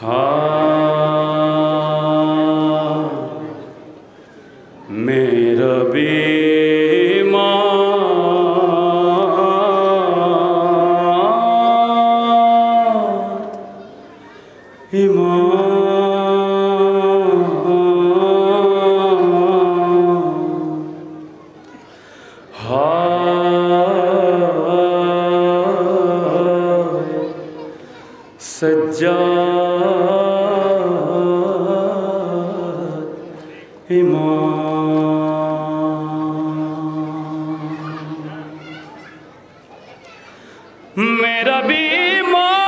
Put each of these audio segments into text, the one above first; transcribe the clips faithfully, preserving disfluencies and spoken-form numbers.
हाँ मेरा बीमार इमाम हाँ सज्जा इमाम मेरा बीमार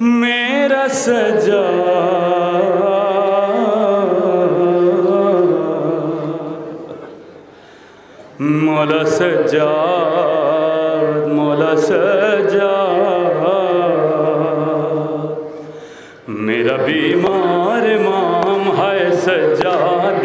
मेरा सजा मौला सजा मौला सजा मेरा बीमार इमाम है सज्जाद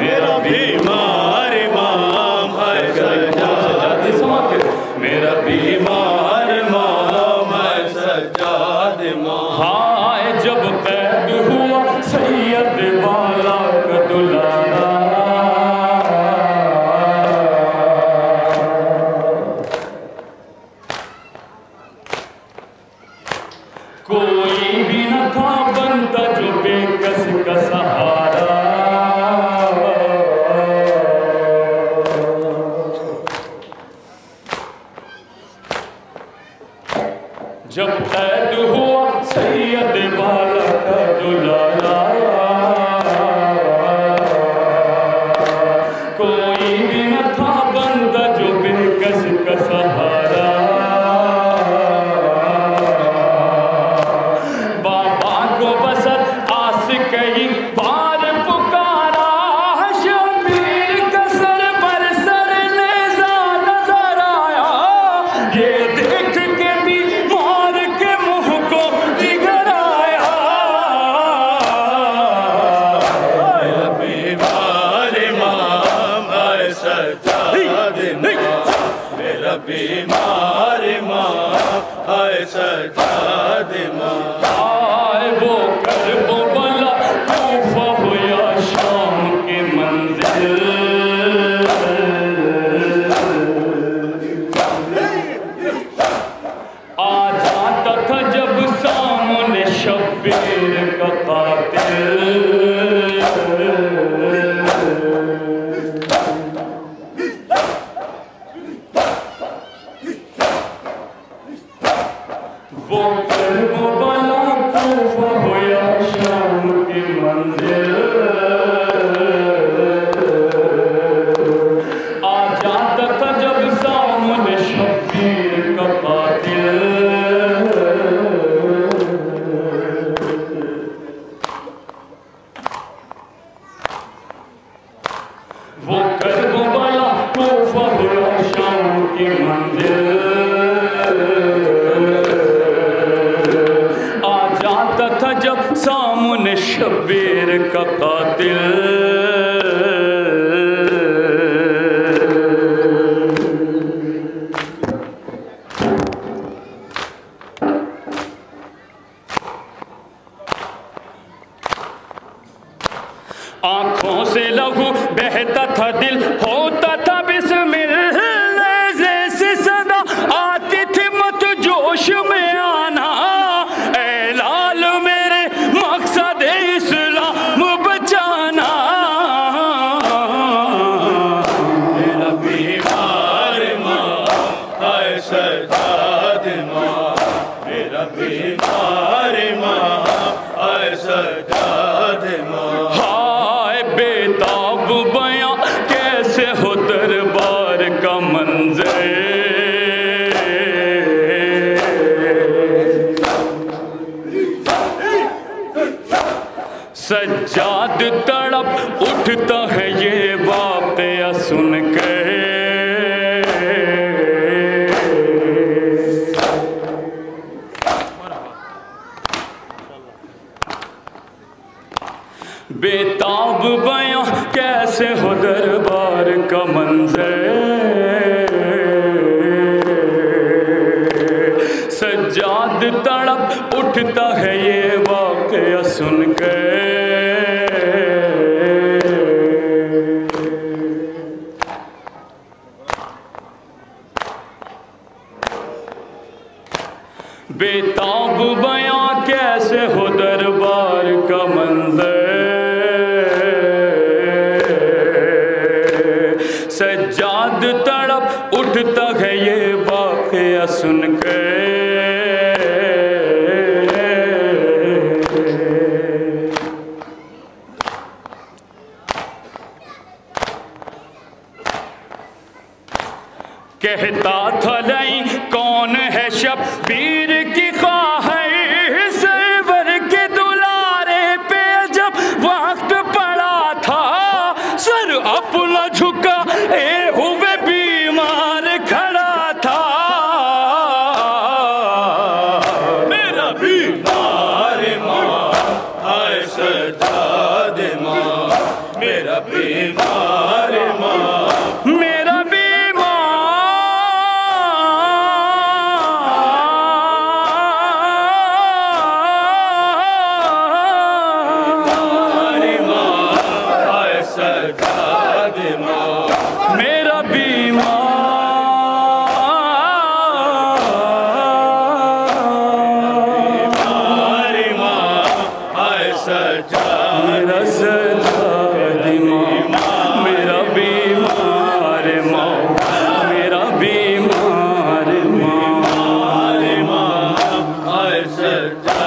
मेरा बीमार इमाम है सज्जाद इमाम मेरा बीमार इमाम है सज्जाद इमाम हाँ जब कैद हुआ सैयद वाला दुलारा कोई भी न था बंदा जो बेकस का सहारा जब कैद हुआ सैयद वाला का दुलारा कोई भी न था बंदा जो बेकस का सहारा बाबा को बसत आस कहीं बार पुकारा शबीर कसर पर सर लेजा नजर आया ये देख के भी बीमार माँ आए सज्जाद इमाम आए वो कर्बो बला तूफा हुआ शाम के मंजिल आ जाता था जब सामने शब्बीर का कातिल वो कर्मों वाला तूफा होया शाम के मंजिल आ जाता था जब सामने शब्बीर का कातिल वो कर्मों वाला तूफा होया शाम के मंजिल जब सामने शब्बीर का कातिल आंखों से लहू बहता था दिल होता था बिस्मिल जैसे सदा आती थी मत जोश में आना बीमार इमाम सज्जाद इमाम हाय बेताब बयां कैसे हो दरबार का मंजर सज्जाद तड़प उठता है ये वाकया सुनकर का मंजर, सज्जाद तड़प उठता है ये वाकया सुनकर। बेताब बयां कैसे हो दरबार का मंजर, सज्जाद तड़प उठता है ये वाकया सुनकर। कहता था नहीं कौन है शब्बीर की ख्वाहिश से भर के दुलारे पे, जब वक्त पड़ा था सर अपना झुका, हुए बीमार खड़ा था मेरा बीमार इमाम, हाय सज्जाद इमाम मेरा बीमार इमाम मेरा बीमार इमाम, हाय सज्जाद इमाम मेरा बीमार इमाम, हाय सज्जाद मेरा सज्जाद इमाम मेरा बीमार इमाम मेरा बीमार इमाम, हाय सज्जाद।